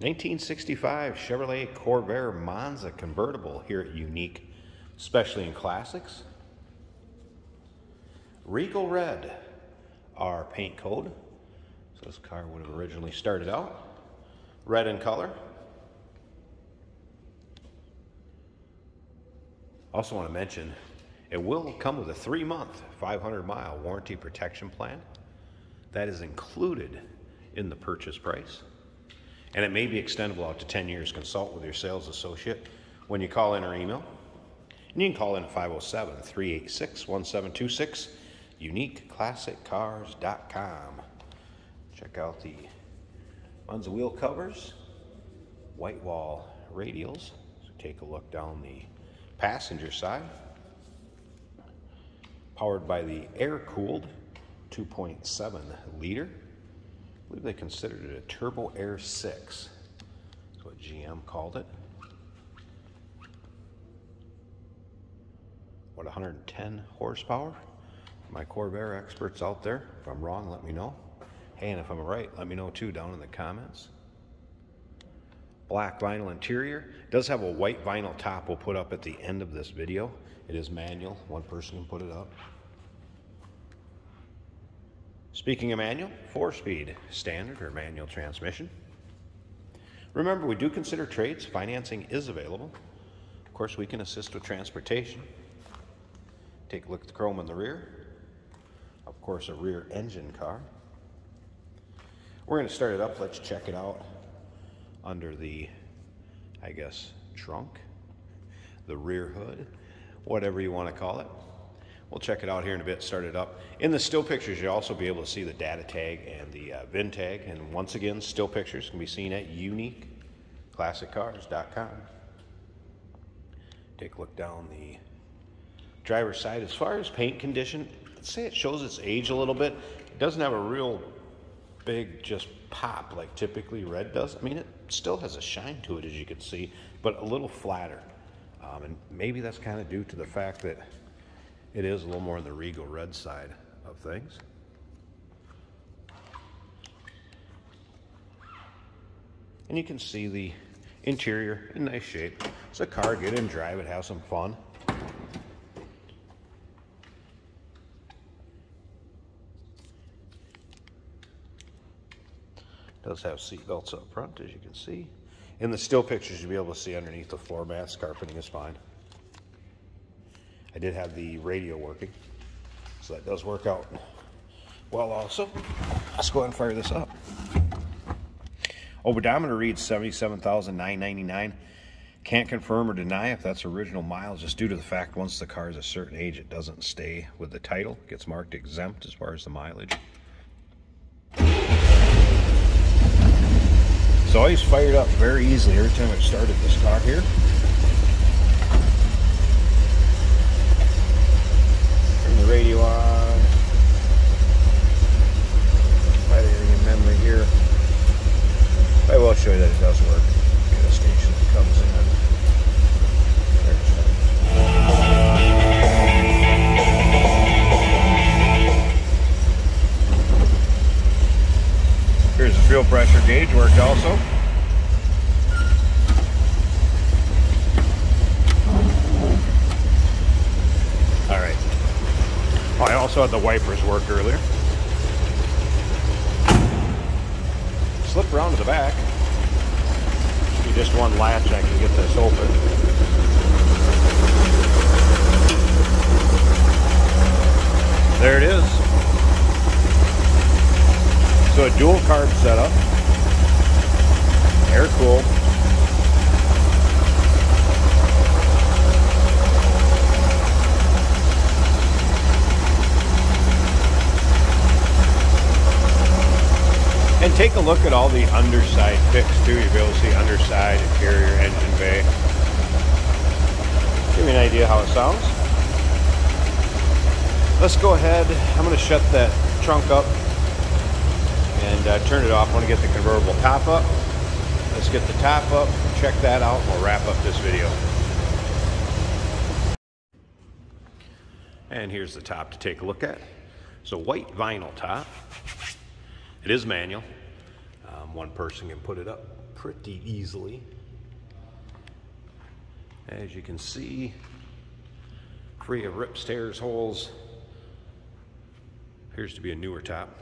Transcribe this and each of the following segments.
1965 Chevrolet Corvair Monza convertible here at Unique, especially in classics. Regal Red, our paint code. So this car would have originally started out red in color. Also want to mention, it will come with a 3-month, 500-mile warranty protection plan. That is included in the purchase price. And it may be extendable out to 10 years. Consult with your sales associate when you call in or email. And you can call in at 507-386-1726, uniqueclassiccars.com. Check out the Monza wheel covers, white wall radials. So take a look down the passenger side. Powered by the air-cooled 2.7 liter. I believe they considered it a Turbo Air 6. That's what GM called it. What, 110 horsepower? My Corvair experts out there, if I'm wrong, let me know. Hey, and if I'm right, let me know too down in the comments. Black vinyl interior. It does have a white vinyl top we'll put up at the end of this video. It is manual. One person can put it up. Speaking of manual, 4-speed standard or manual transmission. Remember, we do consider trades. Financing is available. Of course, we can assist with transportation. Take a look at the chrome in the rear. Of course, a rear engine car. We're going to start it up. Let's check it out. Under the, I guess, trunk, the rear hood, whatever you want to call it. We'll check it out here in a bit, start it up. In the still pictures, you'll also be able to see the data tag and the VIN tag. And once again, still pictures can be seen at uniqueclassiccars.com. Take a look down the driver's side. As far as paint condition, I'd say it shows its age a little bit. It doesn't have a real big just pop like typically red does. I mean, it still has a shine to it, as you can see, but a little flatter, and maybe that's kind of due to the fact that it is a little more on the Regal Red side of things. And you can see the interior in nice shape. It's a car, get in, drive it, have some fun. Does have seat belts up front, as you can see. In the still pictures, you'll be able to see underneath the floor mats. Carpeting is fine. I did have the radio working, so that does work out well also. Let's go ahead and fire this up. Odometer reads 77,999. Can't confirm or deny if that's original miles, just due to the fact once the car is a certain age, it doesn't stay with the title. It gets marked exempt as far as the mileage. So I just fired up very easily every time I've started this car here. Turn the radio on. If I had anything in memory here, I will show you that it does work. Get a station that comes in. Here's the fuel pressure gauge worked also. All right. Oh, I also had the wipers work earlier. Slip around to the back. If just one latch, I can get this open. There it is. So a dual carb setup, air cooled. And take a look at all the underside fixed too. You'll be able to see underside, interior, engine bay. Give me an idea how it sounds. Let's go ahead. I'm going to shut that trunk up and turn it off. I want to get the convertible top up. Let's get the top up, check that out, and we'll wrap up this video. And here's the top to take a look at. So white vinyl top. It is manual. One person can put it up. pretty easily. As you can see, free of rips, tears, holes. Appears to be a newer top.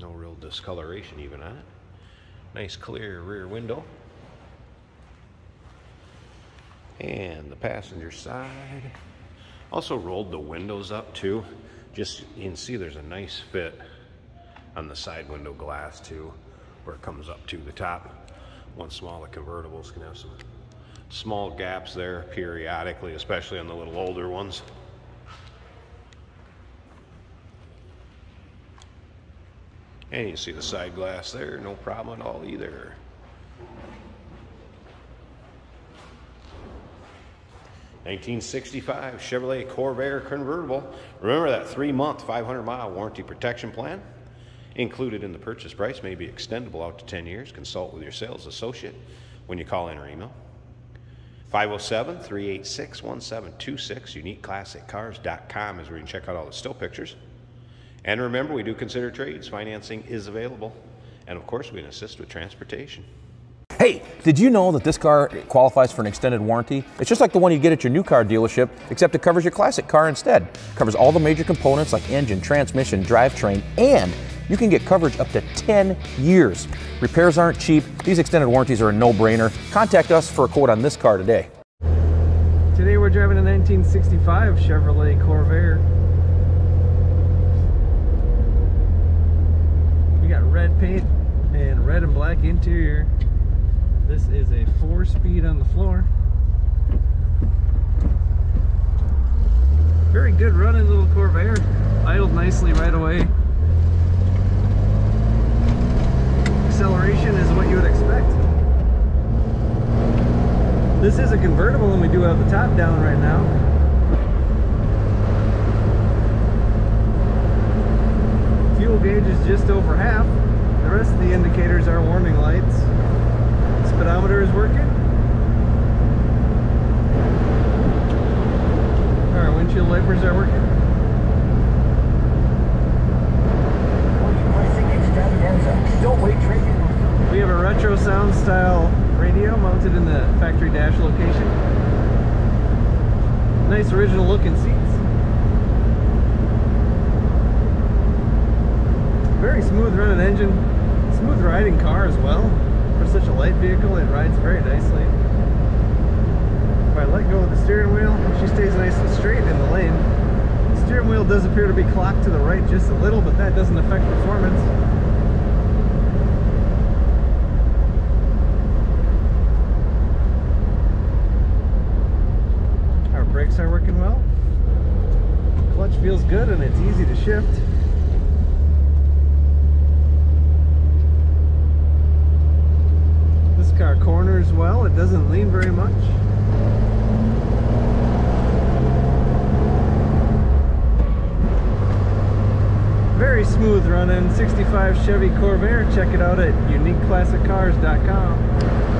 No real discoloration even on it. Nice clear rear window. And the passenger side. Also rolled the windows up too. Just, you can see there's a nice fit on the side window glass too, where it comes up to the top. Once more, the convertibles can have some small gaps there periodically, especially on the little older ones. And you see the side glass there, no problem at all either. '65 Chevrolet Corvair convertible. Remember that 3-month, 500-mile warranty protection plan included in the purchase price may be extendable out to 10 years. Consult with your sales associate when you call in or email. 507-386-1726. UniqueClassicCars.com is where you can check out all the still pictures. And remember, we do consider trades. Financing is available. And of course, we can assist with transportation. Hey, did you know that this car qualifies for an extended warranty? It's just like the one you get at your new car dealership, except it covers your classic car instead. It covers all the major components like engine, transmission, drivetrain, and you can get coverage up to 10 years. Repairs aren't cheap. These extended warranties are a no-brainer. Contact us for a quote on this car today. Today we're driving a 1965 Chevrolet Corvair. We got red paint and red and black interior. This is a 4-speed on the floor. Very good running little Corvair. Idled nicely right away. Acceleration is what you would expect. This is a convertible and we do have the top down right now. Fuel gauge is just over half. The rest of the indicators are warning lights. Speedometer is working. Our windshield wipers are working. We have a retro sound style radio mounted in the factory dash location. Nice original looking seats. Very smooth running engine. Smooth riding car as well. For such a light vehicle, it rides very nicely. If I let go of the steering wheel, she stays nice and straight in the lane. The steering wheel does appear to be clocked to the right just a little, but that doesn't affect performance. Our brakes are working well. Clutch feels good and it's easy to shift. Our corners well, it doesn't lean very much. Very smooth running, 65 Chevy Corvair. Check it out at uniqueclassiccars.com.